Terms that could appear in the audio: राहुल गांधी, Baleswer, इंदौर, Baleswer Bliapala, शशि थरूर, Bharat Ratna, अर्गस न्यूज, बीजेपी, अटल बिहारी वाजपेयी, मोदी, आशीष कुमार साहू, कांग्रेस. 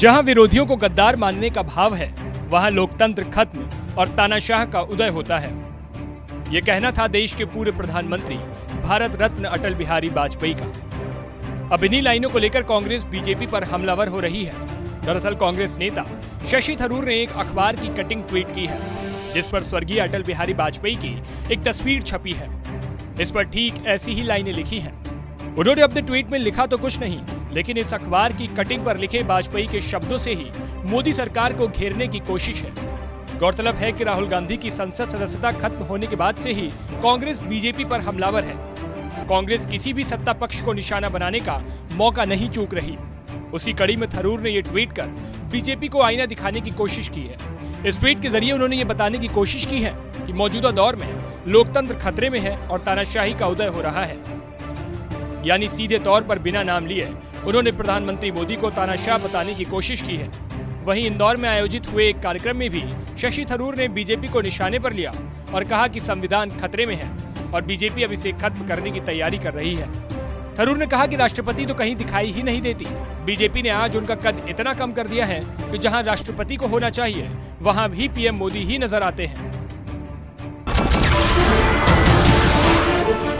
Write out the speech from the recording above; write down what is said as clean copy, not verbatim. जहां विरोधियों को गद्दार मानने का भाव है, वहां लोकतंत्र खत्म और तानाशाह का उदय होता है। ये कहना था देश के पूर्व प्रधानमंत्री भारत रत्न अटल बिहारी वाजपेयी का। अब इन्हीं लाइनों को लेकर कांग्रेस बीजेपी पर हमलावर हो रही है। दरअसल कांग्रेस नेता शशि थरूर ने एक अखबार की कटिंग ट्वीट की है, जिस पर स्वर्गीय अटल बिहारी वाजपेयी की एक तस्वीर छपी है। इस पर ठीक ऐसी ही लाइनें लिखी हैं। उन्होंने अपने ट्वीट में लिखा तो कुछ नहीं, लेकिन इस अखबार की कटिंग पर लिखे वाजपेयी के शब्दों से ही मोदी सरकार को घेरने की कोशिश है। गौरतलब है कि राहुल गांधी की संसद सदस्यता खत्म होने के बाद से ही कांग्रेस बीजेपी पर हमलावर है। कांग्रेस किसी भी सत्ता पक्ष को निशाना बनाने का मौका नहीं चूक रही। उसी कड़ी में थरूर ने ये ट्वीट कर बीजेपी को आईना दिखाने की कोशिश की है। इस ट्वीट के जरिए उन्होंने ये बताने की कोशिश की है कि मौजूदा दौर में लोकतंत्र खतरे में है और तानाशाही का उदय हो रहा है। यानी सीधे तौर पर बिना नाम लिए उन्होंने प्रधानमंत्री मोदी को तानाशाह बताने की कोशिश की है। वहीं इंदौर में आयोजित हुए एक कार्यक्रम में भी शशि थरूर ने बीजेपी को निशाने पर लिया और कहा कि संविधान खतरे में है और बीजेपी अब इसे खत्म करने की तैयारी कर रही है। थरूर ने कहा कि राष्ट्रपति तो कहीं दिखाई ही नहीं देती। बीजेपी ने आज उनका कद इतना कम कर दिया है कि जहाँ राष्ट्रपति को होना चाहिए वहाँ भी पीएम मोदी ही नजर आते हैं।